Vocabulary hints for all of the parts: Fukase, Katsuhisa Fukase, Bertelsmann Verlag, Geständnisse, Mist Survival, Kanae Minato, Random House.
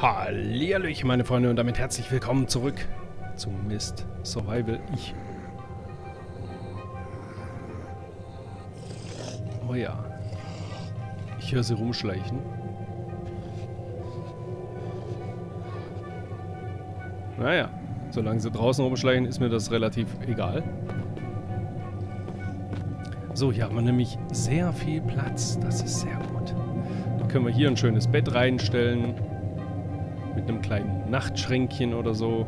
Hallihallöchen, meine Freunde, und damit herzlich willkommen zurück zu Mist Survival. Oh ja. Ich höre sie rumschleichen. Naja, solange sie draußen rumschleichen, ist mir das relativ egal. So, hier haben wir nämlich sehr viel Platz. Das ist sehr gut. Dann können wir hier ein schönes Bett reinstellen. Mit einem kleinen Nachtschränkchen oder so.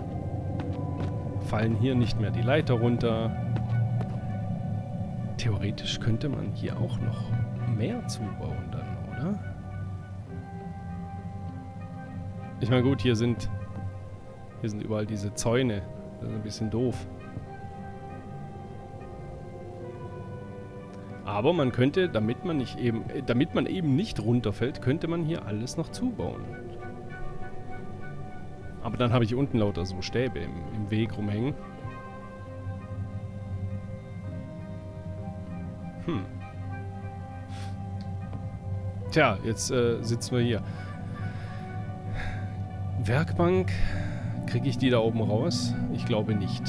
Fallen hier nicht mehr die Leiter runter. Theoretisch könnte man hier auch noch mehr zubauen dann, oder? Ich meine gut, hier sind überall diese Zäune. Das ist ein bisschen doof. Aber man könnte, damit man eben nicht runterfällt, könnte man hier alles noch zubauen. Aber dann habe ich unten lauter so Stäbe im Weg rumhängen. Tja, jetzt sitzen wir hier. Werkbank. Kriege ich die da oben raus? Ich glaube nicht.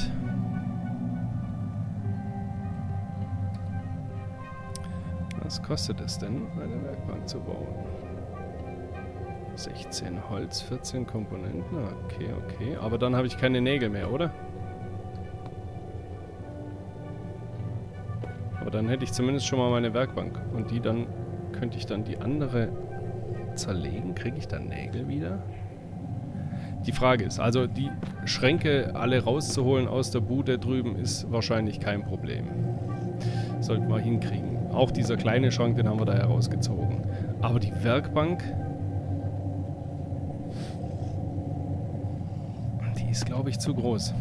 Was kostet es denn, eine Werkbank zu bauen? 16 Holz, 14 Komponenten. Okay, okay. Aber dann habe ich keine Nägel mehr, oder? Aber dann hätte ich zumindest schon mal meine Werkbank. Und die dann... Könnte ich dann die andere zerlegen? Kriege ich dann Nägel wieder? Die Frage ist, also die Schränke alle rauszuholen aus der Bude drüben ist wahrscheinlich kein Problem. Sollten wir hinkriegen. Auch dieser kleine Schrank, den haben wir da herausgezogen. Aber die Werkbank... Die ist, glaube ich, zu groß.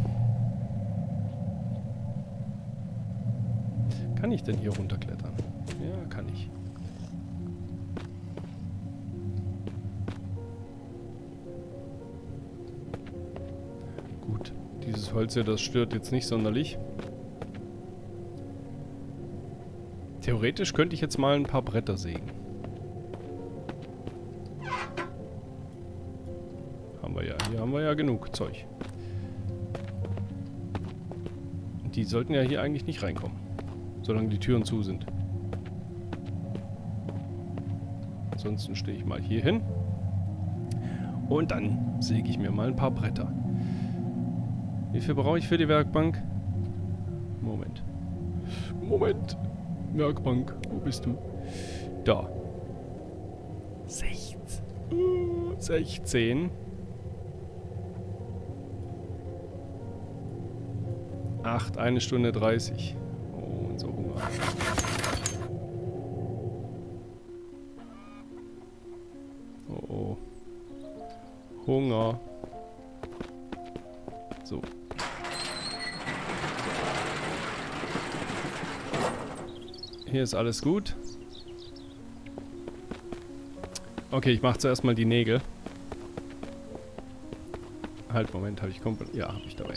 Kann ich denn hier runterklettern? Ja, kann ich. Gut, dieses Holz hier, das stört jetzt nicht sonderlich. Theoretisch könnte ich jetzt mal ein paar Bretter sägen. Haben wir ja, hier haben wir ja genug Zeug. Die sollten ja hier eigentlich nicht reinkommen, solange die Türen zu sind. Ansonsten stehe ich mal hier hin und dann säge ich mir mal ein paar Bretter. Wie viel brauche ich für die Werkbank? Moment. Moment. Werkbank, wo bist du? Da. 16. 8, 1 Stunde 30. Oh, und so Hunger. Oh, oh. Hunger. So. Hier ist alles gut. Okay, ich mache zuerst mal die Nägel. Halt, Moment, habe ich komplett... Ja, habe ich dabei.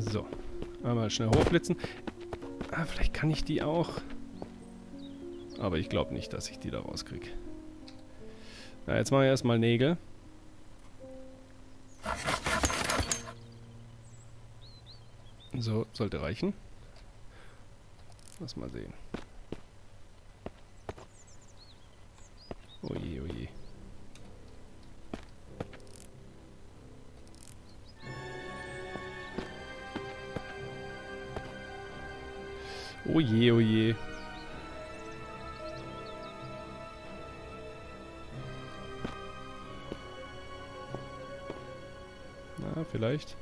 So, einmal schnell hochblitzen. Ah, vielleicht kann ich die auch. Aber ich glaube nicht, dass ich die da rauskriege. Na, jetzt mache ich erstmal Nägel. So, sollte reichen. Lass mal sehen. Oje, oje. Oje, oje. Na, vielleicht.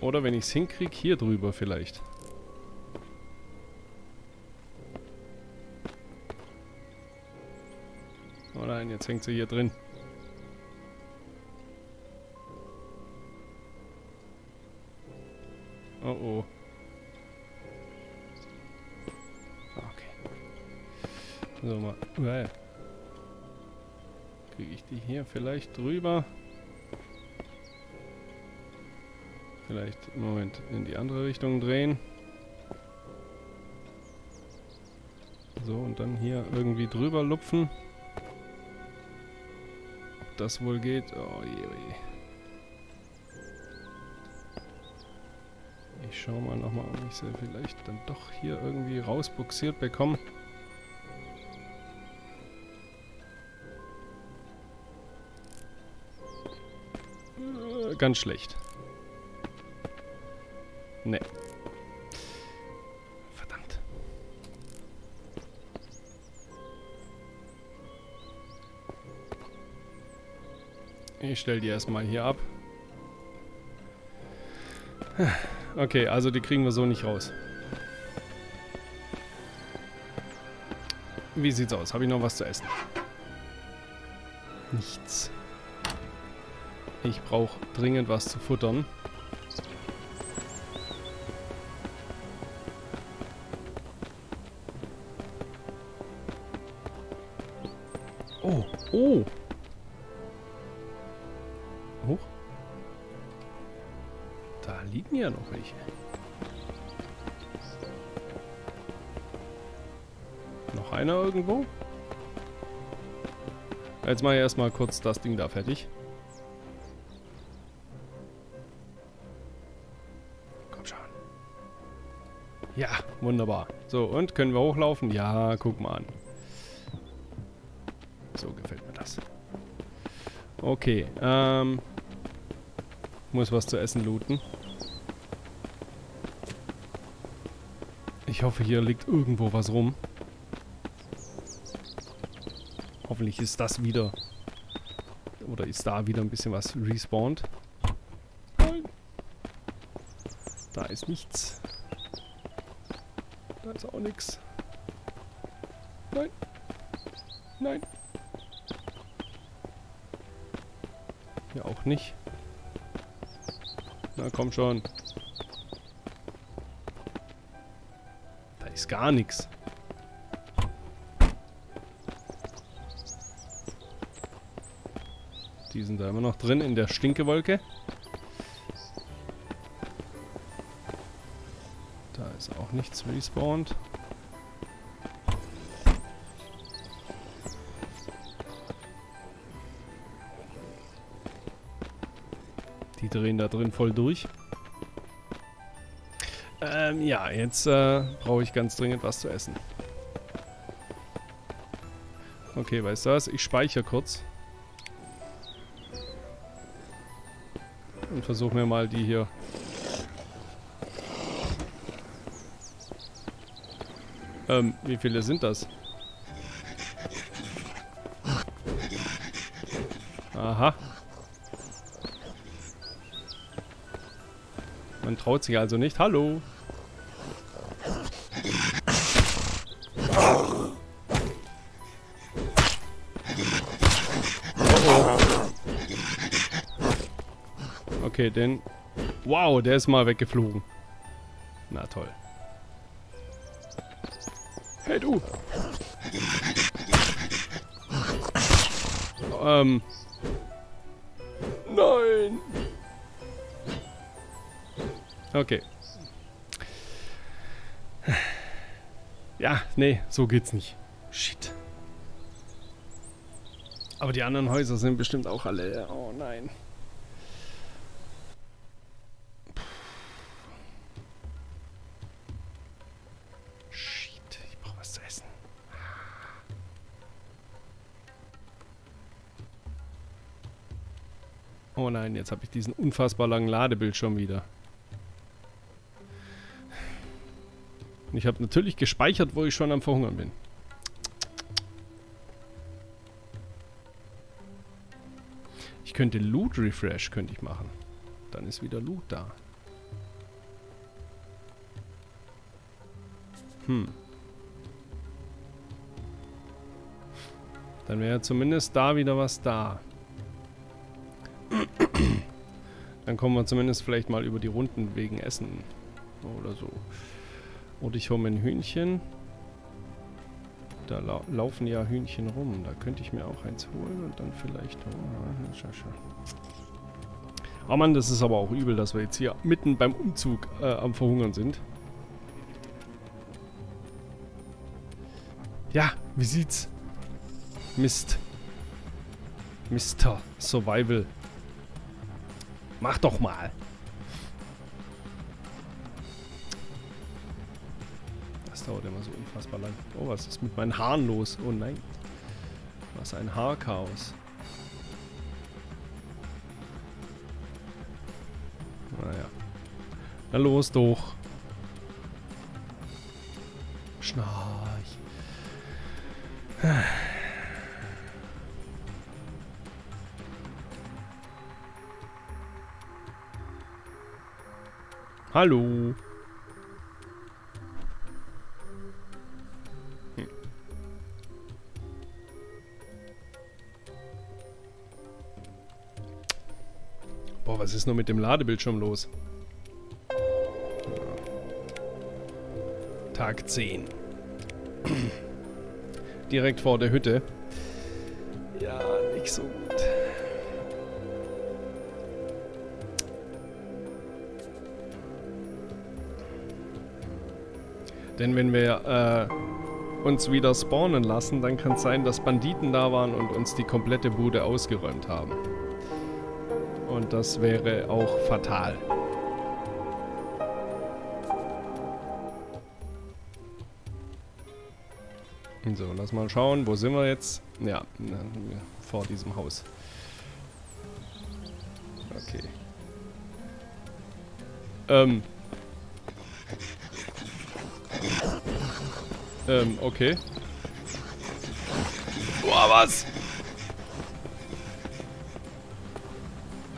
Oder wenn ich es hinkriege, hier drüber vielleicht. Oh nein, jetzt hängt sie hier drin. Oh oh. Okay. So, mal. Kriege ich die hier vielleicht drüber? Vielleicht, Moment, in die andere Richtung drehen. So, und dann hier irgendwie drüber lupfen. Ob das wohl geht? Oh je, oh je. Ich schaue mal nochmal, ob ich sie vielleicht dann doch hier irgendwie rausbuxiert bekomme. Ganz schlecht. Ne. Verdammt. Ich stelle die erstmal hier ab. Okay, also die kriegen wir so nicht raus. Wie sieht's aus? Habe ich noch was zu essen? Nichts. Ich brauche dringend was zu futtern. Oh, oh! Hoch. Da liegen ja noch welche. Noch einer irgendwo? Jetzt mache ich erstmal kurz das Ding da fertig. Ja, wunderbar. So, und können wir hochlaufen? Ja, guck mal an. So gefällt mir das. Okay, muss was zu essen looten. Ich hoffe, hier liegt irgendwo was rum. Hoffentlich ist das wieder... Oder ist da wieder ein bisschen was respawned. Da ist nichts. Da ist auch nichts. Nein. Nein. Ja, auch nicht. Na, komm schon. Da ist gar nichts. Die sind da immer noch drin in der Stinkewolke. Ist auch nichts respawned. Die drehen da drin voll durch. Ja, jetzt brauche ich ganz dringend was zu essen. Okay, weißt du was? Ich speichere kurz. Und versuche mir mal die hier... Wie viele sind das? Aha. Man traut sich also nicht. Hallo. Oh oh. Okay, den... Wow, der ist mal weggeflogen. Na toll. Hey du! Nein! Okay. Ja, nee, so geht's nicht. Shit. Aber die anderen Häuser sind bestimmt auch alle... Oh nein. Oh nein, jetzt habe ich diesen unfassbar langen Ladebildschirm wieder. Und ich habe natürlich gespeichert, wo ich schon am Verhungern bin. Ich könnte Loot Refresh könnte ich machen. Dann ist wieder Loot da. Hm. Dann wäre zumindest da wieder was da. Dann kommen wir zumindest vielleicht mal über die Runden wegen Essen oder so. Und ich hole mir ein Hühnchen. Da laufen ja Hühnchen rum. Da könnte ich mir auch eins holen und dann vielleicht... Oh Mann, das ist aber auch übel, dass wir jetzt hier mitten beim Umzug am Verhungern sind. Ja, wie sieht's? Mr. Survival. Mach doch mal. Das dauert immer so unfassbar lang. Oh, was ist mit meinen Haaren los? Oh nein. Was ein Haarchaos. Naja. Na los doch. Schnarch. Hallo. Boah, was ist nur mit dem Ladebildschirm los? Tag 10. Direkt vor der Hütte. Ja, nicht so gut. Denn wenn wir uns wieder spawnen lassen, dann kann es sein, dass Banditen da waren und uns die komplette Bude ausgeräumt haben. Und das wäre auch fatal. So, lass mal schauen, wo sind wir jetzt? Ja, vor diesem Haus. Okay. Okay. Boah, was?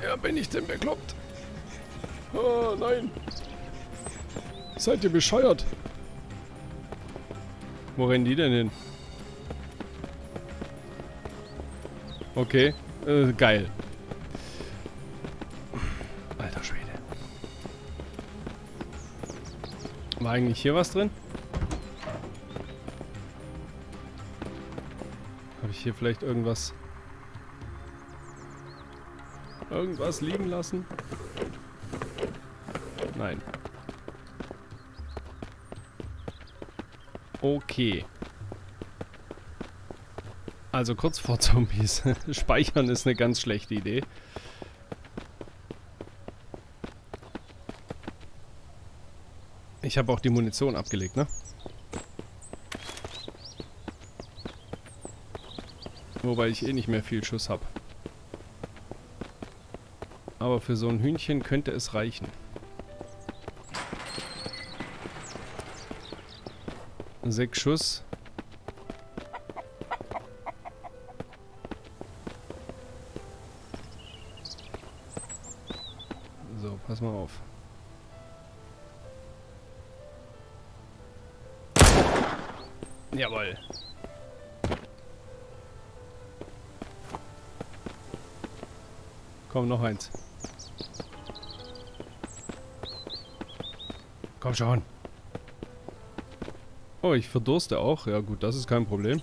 Ja, bin ich denn bekloppt? Oh, nein. Seid ihr bescheuert? Wo rennen die denn hin? Okay, geil. Alter Schwede. War eigentlich hier was drin? Habe ich hier vielleicht irgendwas... Irgendwas liegen lassen? Nein. Okay. Also kurz vor Zombies. Speichern ist eine ganz schlechte Idee. Ich habe auch die Munition abgelegt, ne? Wobei ich eh nicht mehr viel Schuss habe. Aber für so ein Hühnchen könnte es reichen. Sechs Schuss. So, pass mal auf. Jawohl. Komm, noch eins. Komm schon. Oh, ich verdurste auch. Ja gut, das ist kein Problem.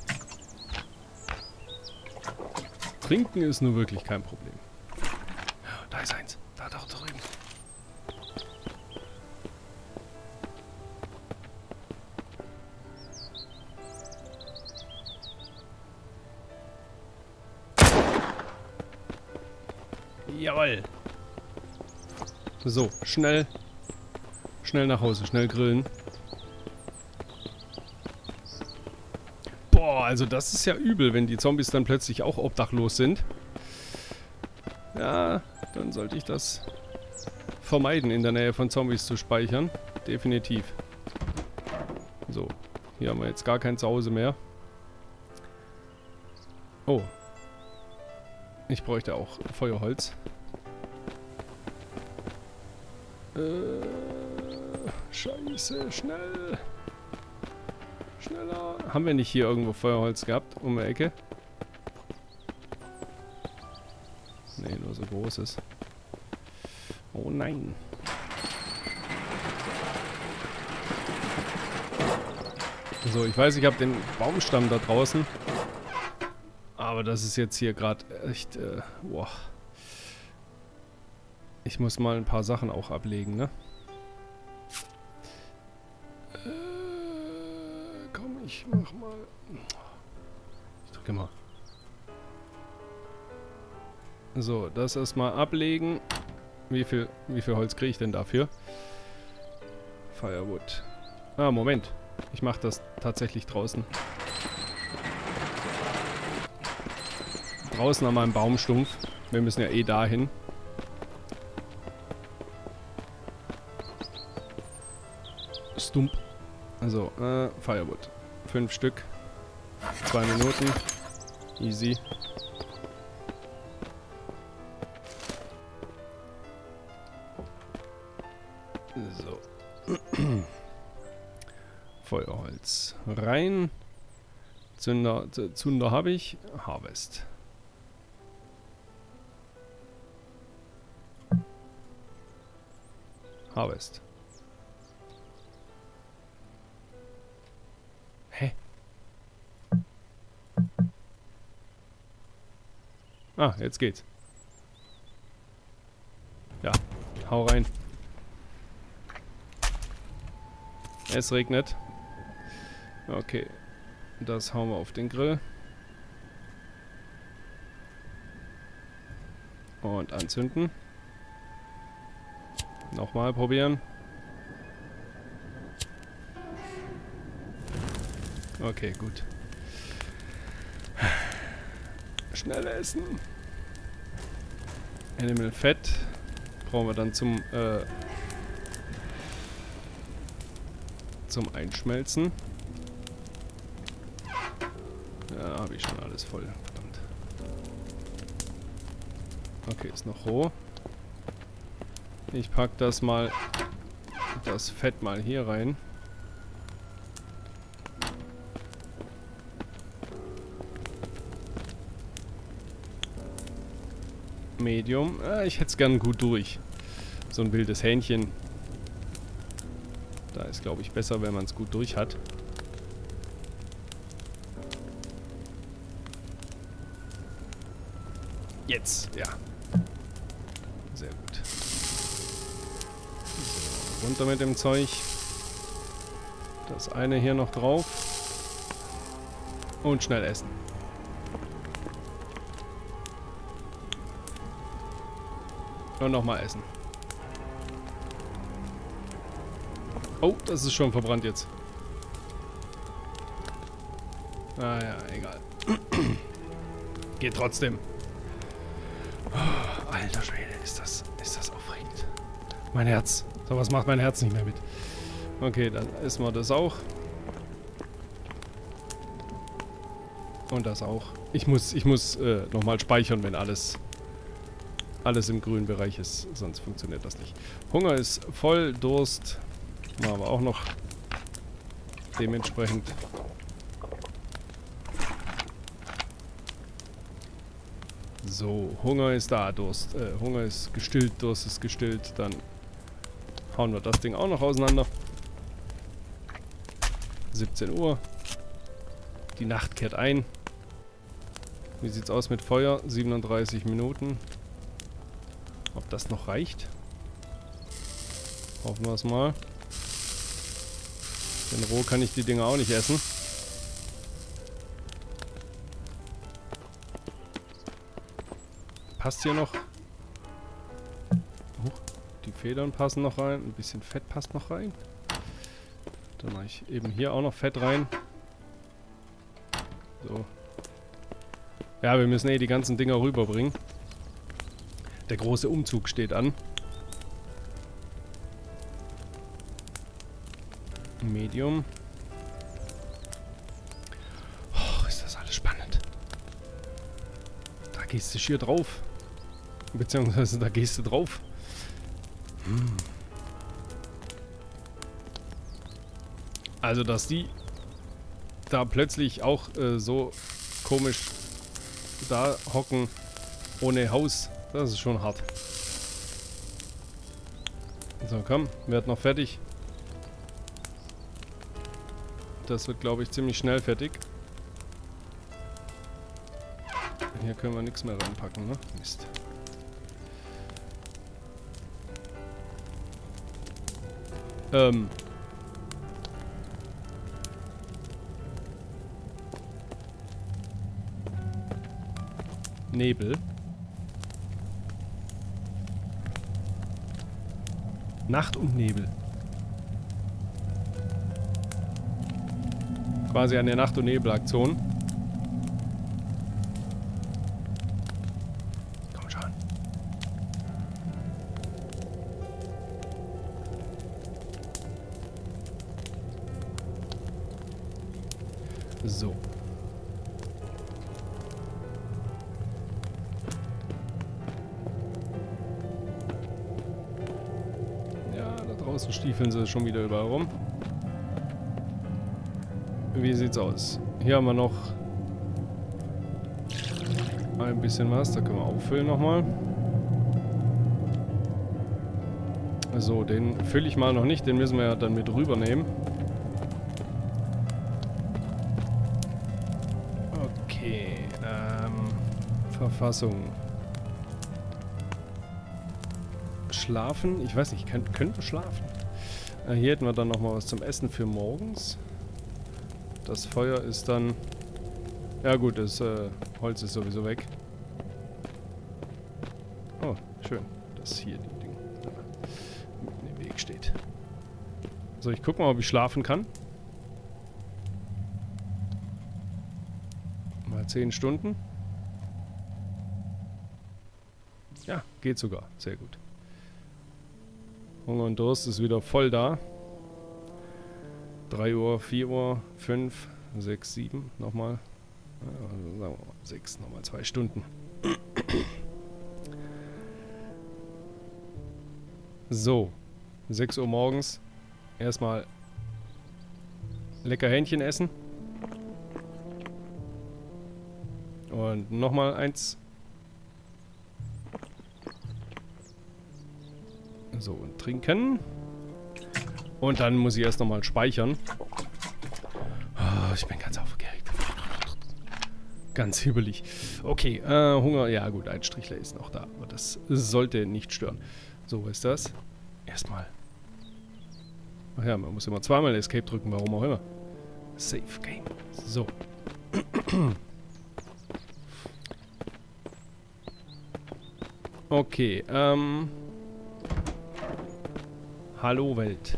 Trinken ist nur wirklich kein Problem. Da ist eins. Da doch drüben. Jawohl. So, schnell. Schnell nach Hause. Schnell grillen. Also das ist ja übel, wenn die Zombies dann plötzlich auch obdachlos sind. Ja, dann sollte ich das vermeiden, in der Nähe von Zombies zu speichern. Definitiv. So, hier haben wir jetzt gar kein Zuhause mehr. Oh. Ich bräuchte auch Feuerholz. Scheiße, schnell. Schneller. Haben wir nicht hier irgendwo Feuerholz gehabt? Um die Ecke? Nee, nur so großes. Oh nein. So, ich weiß, ich habe den Baumstamm da draußen. Aber das ist jetzt hier gerade echt... boah. Ich muss mal ein paar Sachen auch ablegen, ne? Ich mach mal. Ich drücke mal. So, das erstmal ablegen. Wie viel Holz kriege ich denn dafür? Firewood. Ah, Moment. Ich mache das tatsächlich draußen. Draußen an meinem Baumstumpf. Wir müssen ja eh dahin. Stump. Also, Firewood. 5 Stück. 2 Minuten. Easy. So. Feuerholz rein. Zunder habe ich. Harvest. Harvest. Hä? Ah, jetzt geht's. Ja, hau rein. Es regnet. Okay, das hauen wir auf den Grill. Und anzünden. Nochmal probieren. Okay, gut. Schnell essen. Animal Fett. Brauchen wir dann zum Einschmelzen. Ja, habe ich schon alles voll. Verdammt. Okay, ist noch roh. Ich packe das Fett mal hier rein. Medium. Ah, ich hätte es gern gut durch. So ein wildes Hähnchen. Da ist, glaube ich, besser, wenn man es gut durch hat. Jetzt, ja. Sehr gut. So, runter mit dem Zeug. Das eine hier noch drauf. Und schnell essen. Und nochmal essen. Oh, das ist schon verbrannt jetzt. Ah ja, egal. Geht trotzdem. Oh, alter Schwede, ist das aufregend. Mein Herz. Sowas macht mein Herz nicht mehr mit. Okay, dann essen wir das auch. Und das auch. Ich muss nochmal speichern, wenn alles im grünen Bereich ist, sonst funktioniert das nicht. Hunger ist voll, Durst machen wir auch noch dementsprechend. So, Hunger ist da, Durst. Hunger ist gestillt, Durst ist gestillt. Dann hauen wir das Ding auch noch auseinander. 17 Uhr. Die Nacht kehrt ein. Wie sieht's aus mit Feuer? 37 Minuten. Ob das noch reicht? Hoffen wir es mal. Denn roh kann ich die Dinger auch nicht essen. Passt hier noch. Oh, die Federn passen noch rein. Ein bisschen Fett passt noch rein. Dann mache ich eben hier auch noch Fett rein. So. Ja, wir müssen eh die ganzen Dinger rüberbringen. Der große Umzug steht an. Medium. Oh, ist das alles spannend. Da gehst du schier drauf. Beziehungsweise da gehst du drauf. Also, dass die da plötzlich auch so komisch da hocken ohne Haus. Das ist schon hart. So, komm, wird noch fertig. Das wird, glaube ich, ziemlich schnell fertig. Hier können wir nichts mehr reinpacken, ne? Mist. Nebel. Nacht und Nebel. Quasi eine Nacht- und Nebel-Aktion. Komm schon. So. Ja, da draußen stiefeln sie schon wieder überall rum. Wie sieht's aus? Hier haben wir noch ein bisschen was. Da können wir auffüllen nochmal. Also, den fülle ich mal noch nicht. Den müssen wir ja dann mit rübernehmen. Okay. Verfassung. Schlafen? Ich weiß nicht. Könnten schlafen. Hier hätten wir dann nochmal was zum Essen für morgens. Das Feuer ist dann... Ja gut, das Holz ist sowieso weg. Oh, schön. Das hier, die Ding, da mitten im Weg steht. So, ich guck mal, ob ich schlafen kann. Mal 10 Stunden. Ja, geht sogar. Sehr gut. Hunger und Durst ist wieder voll da. 3 Uhr, 4 Uhr, 5, 6, 7, nochmal. Also sagen wir mal 6, nochmal 2 Stunden. So, 6 Uhr morgens. Erstmal lecker Hähnchen essen. Und nochmal eins. So, und trinken. Und dann muss ich erst nochmal speichern. Oh, ich bin ganz aufgeregt. Ganz hibbelig. Okay, Hunger. Ja gut, ein Strichler ist noch da. Aber das sollte nicht stören. So, was ist das? Erstmal. Ach ja, man muss immer zweimal Escape drücken. Warum auch immer. Save Game. So. Okay, hallo Welt.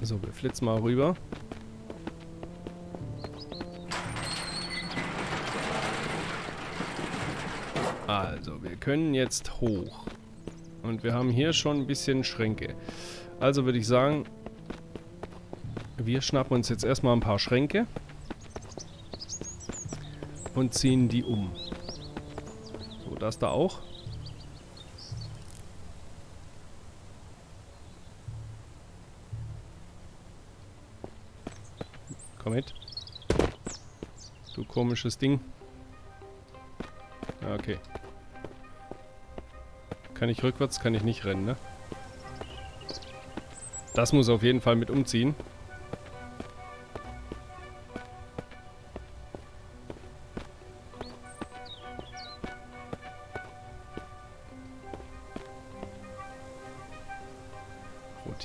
So, wir flitzen mal rüber. Also, wir können jetzt hoch. Und wir haben hier schon ein bisschen Schränke. Also würde ich sagen, wir schnappen uns jetzt erstmal ein paar Schränke und ziehen die um. So, das da auch. Mit. Du komisches Ding. Okay. Kann ich rückwärts, kann ich nicht rennen, ne? Das muss auf jeden Fall mit umziehen.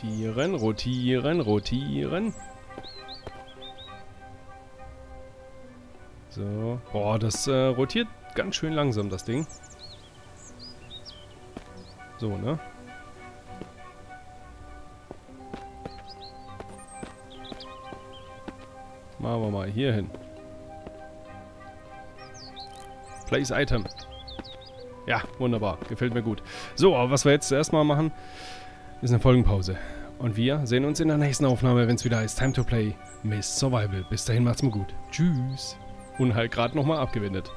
Rotieren, rotieren, rotieren. So. Boah, das rotiert ganz schön langsam, das Ding. So, ne? Machen wir mal hier hin. Place Item. Ja, wunderbar. Gefällt mir gut. So, aber was wir jetzt erstmal machen, ist eine Folgenpause. Und wir sehen uns in der nächsten Aufnahme, wenn es wieder heißt Time to Play Mist Survival. Bis dahin macht's mir gut. Tschüss. Und halt gerade nochmal abgewendet.